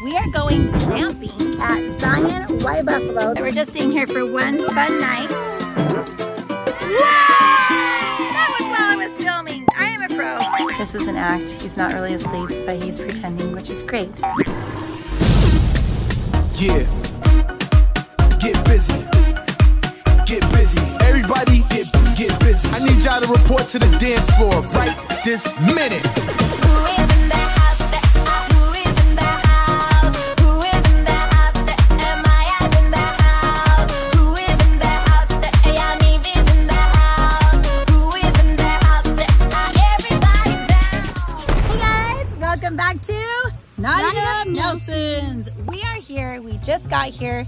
We are going camping at Zion White Buffalo. We're just in here for one fun night. Whoa! That was while I was filming. I am a pro. This is an act. He's not really asleep, but he's pretending, which is great. Yeah. Get busy. Get busy. Everybody get busy. I need y'all to report to the dance floor right this minute. Just got here.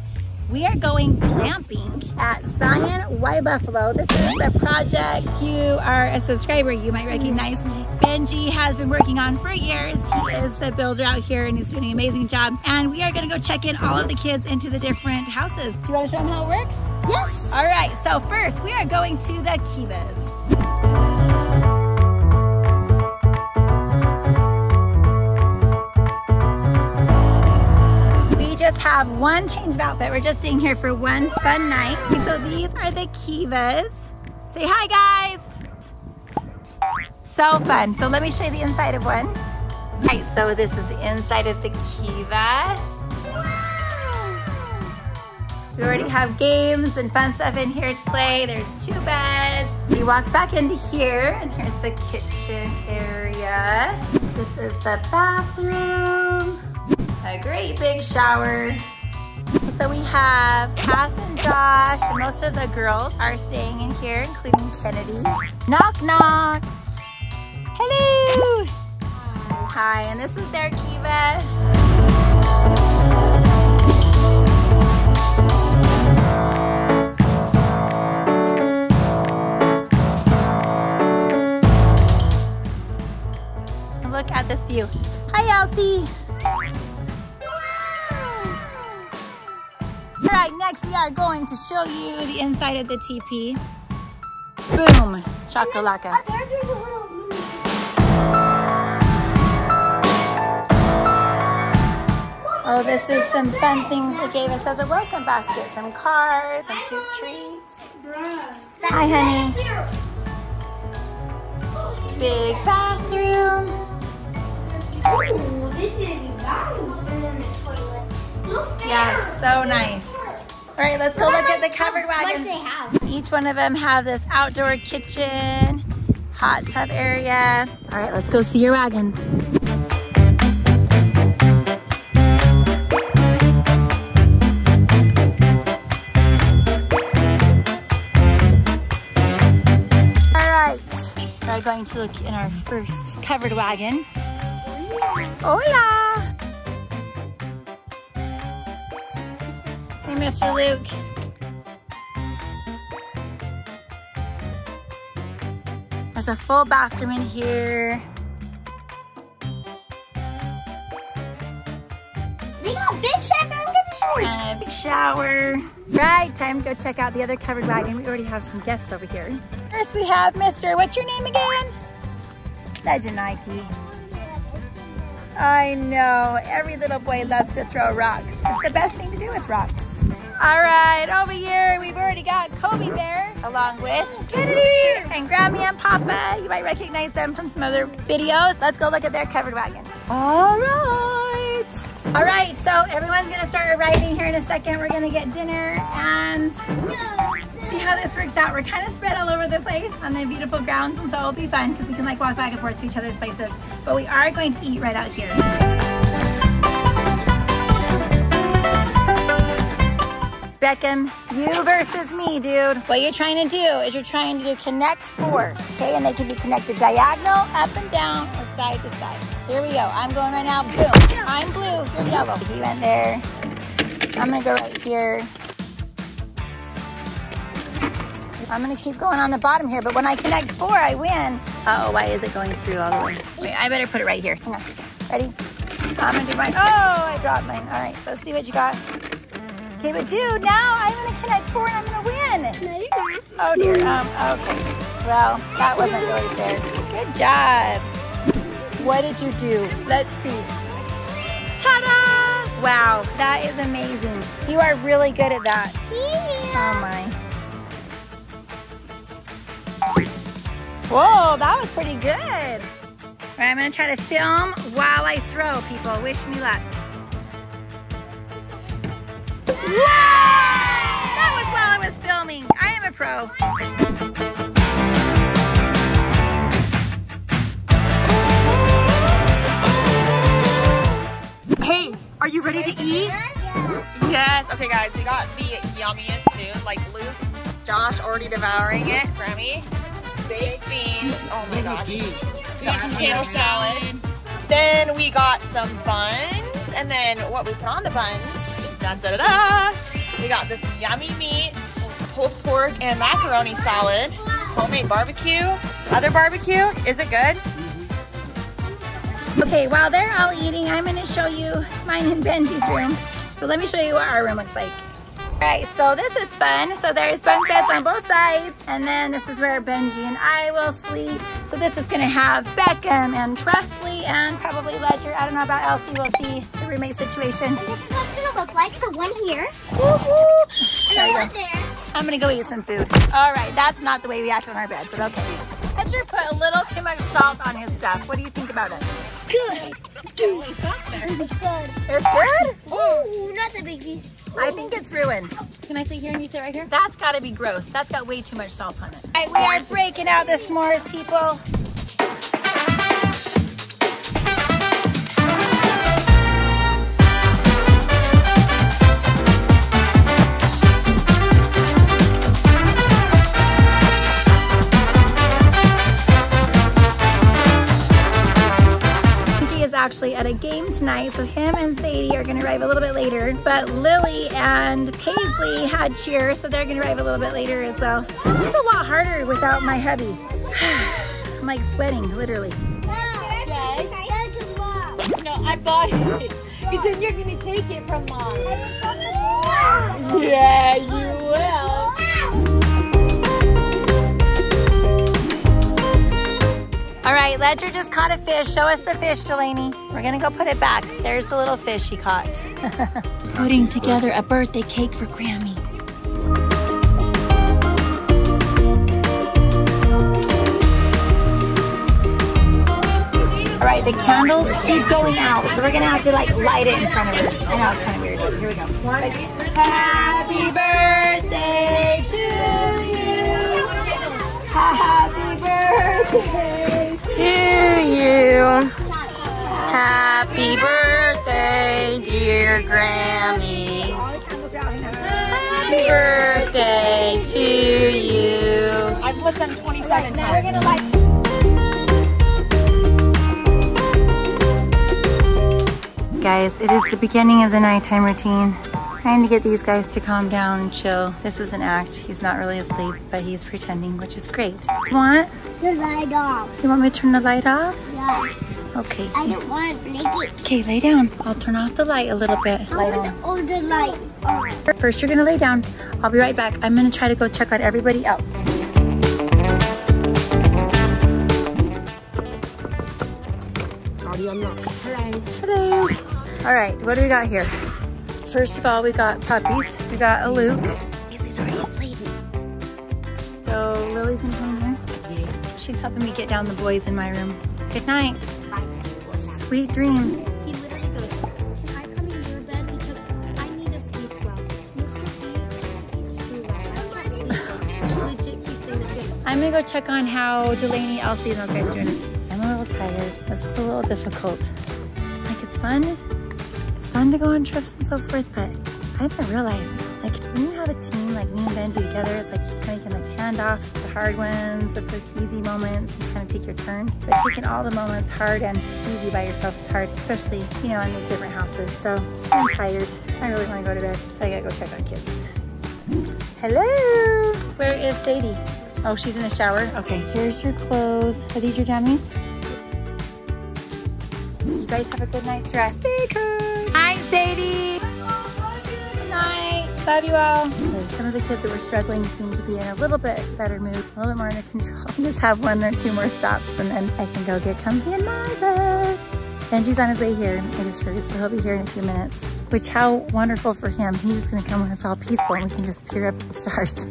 We are going glamping at Zion White Buffalo. This is a project you are a subscriber, you might recognize. Benji has been working on for years. He is the builder out here and he's doing an amazing job. And we are gonna go check in all of the kids into the different houses. Do you wanna show them how it works? Yes. All right, so first we are going to the Kivas. Have one change of outfit. We're just staying here for one fun night. So these are the Kivas. Say hi, guys. So fun. So let me show you the inside of one. All right, so this is the inside of the Kiva. We already have games and fun stuff in here to play. There's two beds. We walk back into here, and here's the kitchen area. This is the bathroom. A great big shower. So we have Cass and Josh. Most of the girls are staying in here, including Kennedy. Knock, knock. Hello. Hi, and this is their Kiva. Look at this view. Hi, Elsie. Alright, next we are going to show you the inside of the teepee. Boom! Chakalaka. Oh, this is some fun things they gave us as a welcome basket. Some cars, some cute trees. Hi, honey. Big bathroom. Ooh, this is nice. Yeah, so nice. All right, let's go look at the covered wagons. Each one of them have this outdoor kitchen, hot tub area. All right, let's go see your wagons. All right, we're going to look in our first covered wagon. Hola! Hey, Mr. Luke. There's a full bathroom in here. They got a big shower. I'm gonna show you. And a big shower. Right, time to go check out the other covered wagon. We already have some guests over here. First, we have Mr. What's your name again? Ledger Nike. I know, every little boy loves to throw rocks. It's the best thing to do with rocks. All right, over here, we've already got Kobe Bear, along with Kennedy and Grammy and Papa. You might recognize them from some other videos. Let's go look at their covered wagon. All right, so everyone's gonna start arriving here in a second. We're gonna get dinner and see how this works out. We're kind of spread all over the place on the beautiful grounds, and so it'll be fun because we can like walk back and forth to each other's places. But we are going to eat right out here. Beckham, you versus me, dude. What you're trying to do is you're trying to do connect four, okay? And they can be connected diagonal, up and down, or side to side. Here we go. I'm going right now. Boom. I'm blue. You're yellow. You went there. I'm going to go right here. I'm going to keep going on the bottom here, but when I connect four, I win. Uh-oh, why is it going through all the way? Wait, I better put it right here. Hang on. Ready? I'm going to do mine. Oh, I dropped mine. All right, let's see what you got. Okay, but dude, now I'm going to connect four and I'm going to win. No, you're not. Oh, dear. Okay. Well, that wasn't really fair. Good job. What did you do? Let's see. Ta-da! is amazing. You are really good at that. Yeah. Oh my. Whoa, that was pretty good. All right, I'm gonna try to film while I throw, people. Wish me luck. Whoa! That was while I was filming. I am a pro. Hey, are you ready to eat? Yeah. Yes. Okay, guys, we got the yummiest food. Like Luke, Josh already devouring it. Grammy. Baked beans, oh my gosh. We got potato salad. Then we got some buns, and then what we put on the buns, we got this yummy meat, pulled pork and macaroni salad, homemade barbecue, other barbecue. Is it good? Okay, while they're all eating, I'm gonna show you mine and Benji's room. But let me show you what our room looks like. All right, so this is fun. So there's bunk beds on both sides, and then this is where Benji and I will sleep. So this is gonna have Beckham and Presley and probably Ledger. I don't know about Elsie, we'll see the roommate situation. And this is what it's gonna look like, so one here. Woohoo! And then one there. I'm gonna go eat some food. All right, that's not the way we act on our bed, but okay. Ledger put a little too much salt on his stuff. What do you think about it? Good. Good. It's good. It's good? Ooh, not that big piece. I think it's ruined. Can I sit here and you sit right here? That's gotta be gross. That's got way too much salt on it. All right, we are breaking out the s'mores, people. Actually at a game tonight, so him and Sadie are gonna arrive a little bit later, but Lily and Paisley had cheer, so they're gonna arrive a little bit later as well. This is a lot harder without my hubby. I'm like sweating, literally. No, I bought it, because then you're gonna take it from mom. Yeah, you will. All right, Ledger just caught a fish. Show us the fish, Delaney. We're gonna go put it back. There's the little fish she caught. Putting together a birthday cake for Grammy. All right, the candles keep going out, so we're gonna have to like light it in front of us. I know it's kind of weird, but here we go. Happy birthday to you. Happy birthday. To you. Happy birthday, dear Grammy. Happy birthday to you. I've looked them 27 times. Guys, it is the beginning of the nighttime routine. Trying to get these guys to calm down and chill. This is an act. He's not really asleep, but he's pretending, which is great. You want? The light off. You want me to turn the light off? Yeah. Okay. I don't want to break it. Okay, lay down. I'll turn off the light a little bit. I want all the light on. First, you're gonna lay down. I'll be right back. I'm gonna try to go check on everybody else. Hello. Hello. All right, what do we got here? First of all, we got puppies. We got a Luke. Izzy's already asleep. So Lily's in her. Yes. She's helping me get down the boys in my room. Good night. Bye. Sweet dreams. He literally goes, "Can I come in your bed because I need to sleep well?" Mr. Legit keeps saying that. I'm gonna go check on how Delaney, Elsie, and those guys are doing. I'm a little tired. This is a little difficult. Like it's fun. Fun to go on trips and so forth, but I didn't realize, like, when you have a team like me and Benji together, it's like you kind of can like hand off the hard ones with the easy moments and kind of take your turn. But taking all the moments hard and easy by yourself is hard, especially, you know, in these different houses. So I'm tired. I really want to go to bed. I gotta go check on kids. Hello. Where is Sadie? Oh, she's in the shower. Okay, here's your clothes. Are these your jammies? You guys have a good night's rest. Hi, Sadie. Good night. Love you all. Okay, some of the kids that were struggling seem to be in a little bit better mood, a little bit more under control. I'll just have one or two more stops, and then I can go get comfy in my bed. Benji's on his way here. I just heard it, so he'll be here in a few minutes. which how wonderful for him. He's just gonna come when it's all peaceful and we can just peer up at the stars.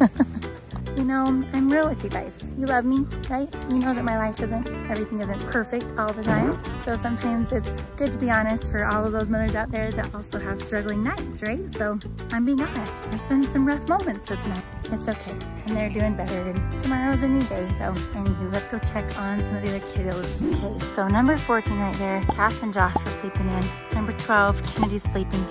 You know, I'm real with you guys. You love me, right? You know that my life everything isn't perfect all the time. So sometimes it's good to be honest for all of those mothers out there that also have struggling nights, right? So I'm being honest. There's been some rough moments this night. It's okay, and they're doing better, and tomorrow's a new day. So anywho, let's go check on some of the other kiddos. Okay, so number 14 right there, Cass and Josh are sleeping in. Number 12, Kennedy's sleeping.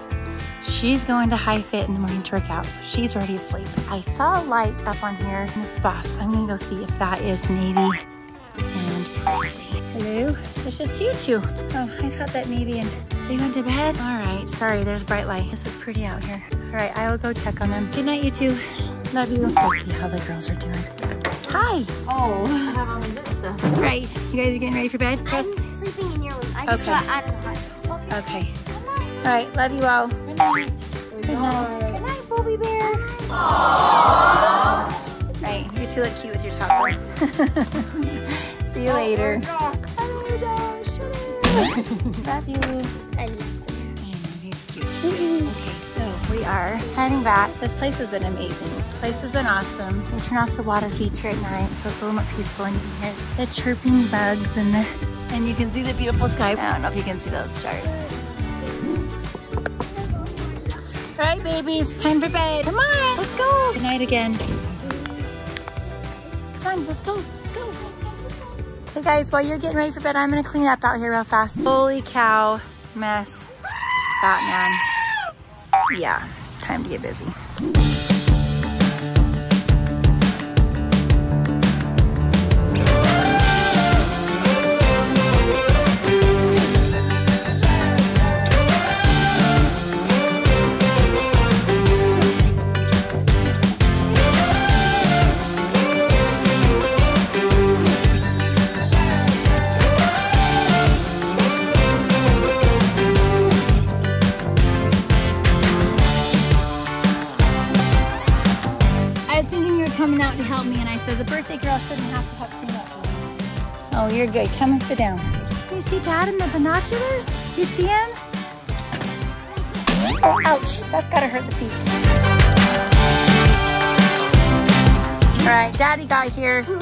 She's going to High Fit in the morning to work out, so she's already asleep. I saw a light up on here in the spa, so I'm gonna go see if that is Navy and Presley. Hello, it's just you two. Oh, I thought that Navy and they went to bed. All right, sorry, there's bright light. This is pretty out here. All right, I will go check on them. Good night, you two. Love you. Let's go see how the girls are doing. Hi. Oh, I have all these stuff. Right, you guys are getting ready for bed? Yes. I'm sleeping in your room. I just got out of the hospital. Okay. All right, love you all. Good night. Good night. Good night, Bobby Bear. Aww. Right, you two look cute with your top ones. See you later. Hello, Josh. Love you. I love you. He's cute. Okay, so we are heading back. This place has been amazing. The place has been awesome. They turn off the water feature at night, so it's a little more peaceful, and you can hear the chirping bugs and you can see the beautiful sky. I don't know if you can see those stars. All right, babies, it's time for bed. Come on, let's go. Good night again. Come on, let's go, let's go. Hey guys, while you're getting ready for bed, I'm gonna clean up out here real fast. Holy cow, mess, Batman. Yeah, time to get busy. Oh, you're good. Come and sit down. You see Dad in the binoculars? You see him? Oh, ouch. That's gotta hurt the feet. All right, Daddy got here. I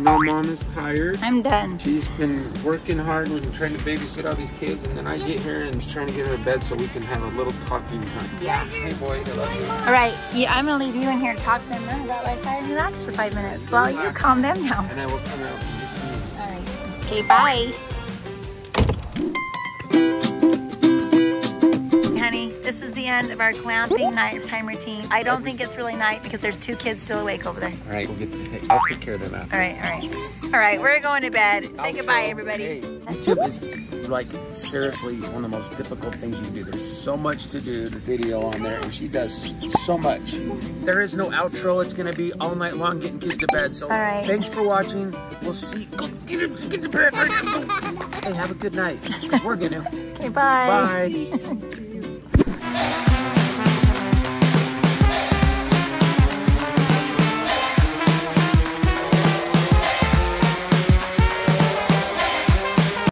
know Mom is tired. I'm done. She's been working hard and trying to babysit all these kids, and then I get here and she's trying to get her to bed so we can have a little talking time. Yeah. Hey boys, I love you. All right, yeah, I'm gonna leave you in here to talk to them now about life. I relax for 5 minutes while you calm them down. And I will come out. All right. Okay, bye. Honey, this is the end of our glamping nighttime routine. I don't think it's really night because there's two kids still awake over there. All right, I'll take care of them after. All right, we're going to bed. Say goodbye, everybody. YouTube is like seriously one of the most difficult things you can do. There's so much to do. The video on there, and she does so much. There is no outro. It's gonna be all night long getting kids to bed. So thanks for watching. We'll see. Go get to bed. Hey, have a good night. We're gonna. Okay, bye. Bye.